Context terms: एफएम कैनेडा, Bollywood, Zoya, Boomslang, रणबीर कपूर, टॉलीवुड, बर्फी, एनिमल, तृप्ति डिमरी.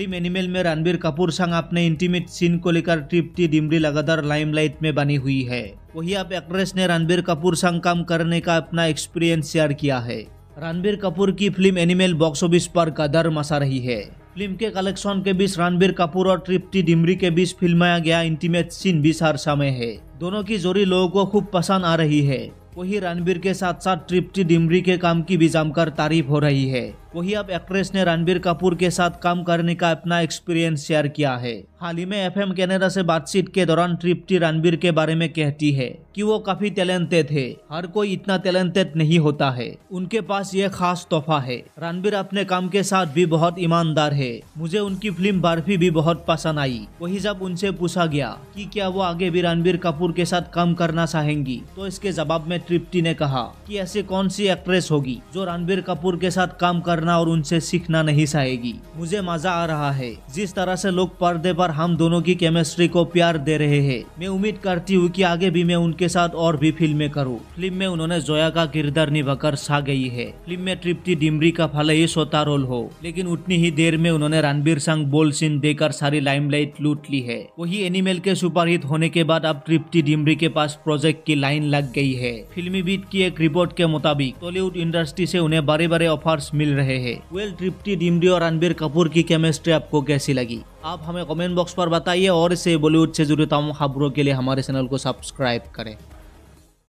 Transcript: Film एनिमल में रणबीर कपूर संग अपने इंटीमेट सीन को लेकर तृप्ति डिमरी लगातार लाइमलाइट में बनी हुई है। वहीं अब एक्ट्रेस ने रणबीर कपूर संग काम करने का अपना एक्सपीरियंस शेयर किया है। रणबीर कपूर की फिल्म एनिमल बॉक्स ऑफिस पर कदर मचा रही है। फिल्म के कलेक्शन के बीच रणबीर कपूर और तृप्ति डिमरी के बीच फिल्माया गया इंटीमेट सीन भी सरसा में है। दोनों की जोड़ी लोगों को खूब पसंद आ रही है। वहीं रणबीर के साथ साथ तृप्ति डिमरी के काम की भी जमकर तारीफ हो रही है। वहीं अब एक्ट्रेस ने रणबीर कपूर के साथ काम करने का अपना एक्सपीरियंस शेयर किया है। हाल ही में एफएम कैनेडा से बातचीत के दौरान तृप्ति रणबीर के बारे में कहती है कि वो काफी टैलेंटेड है, हर कोई इतना टैलेंटेड नहीं होता है, उनके पास ये खास तोहफा है। रणबीर अपने काम के साथ भी बहुत ईमानदार है, मुझे उनकी फिल्म बर्फी भी बहुत पसंद आई। वहीं जब उनसे पूछा गया कि क्या वो आगे भी रणबीर कपूर के साथ काम करना चाहेंगी, तो इसके जवाब में तृप्ति ने कहा कि ऐसी कौन सी एक्ट्रेस होगी जो रणबीर कपूर के साथ काम करना और उनसे सीखना नहीं चाहेगी। मुझे मजा आ रहा है जिस तरह से लोग पर्दे पर हम दोनों की केमिस्ट्री को प्यार दे रहे हैं। मैं उम्मीद करती हूँ कि आगे भी मैं उनके साथ और भी फिल्में करूँ। फिल्म में उन्होंने जोया का किरदार निभाकर छा गई है। फिल्म में तृप्ति डिमरी का भले ही सोता रोल हो, लेकिन उतनी ही देर में उन्होंने रणबीर संग बोल्ड सीन देकर सारी लाइमलाइट लूट ली है। वही एनिमल के सुपरहिट होने के बाद अब तृप्ति डिमरी के पास प्रोजेक्ट की लाइन लग गई है। फिल्मी बीट की एक रिपोर्ट के मुताबिक टॉलीवुड इंडस्ट्री से उन्हें बड़े बड़े ऑफर्स मिल रहे हैं। तृप्ति डिमरी और रणबीर कपूर की केमिस्ट्री आपको कैसी लगी, आप हमें कमेंट बॉक्स पर बताइए। और इसे बॉलीवुड से जुड़े तमाम खबरों के लिए हमारे चैनल को सब्सक्राइब करें।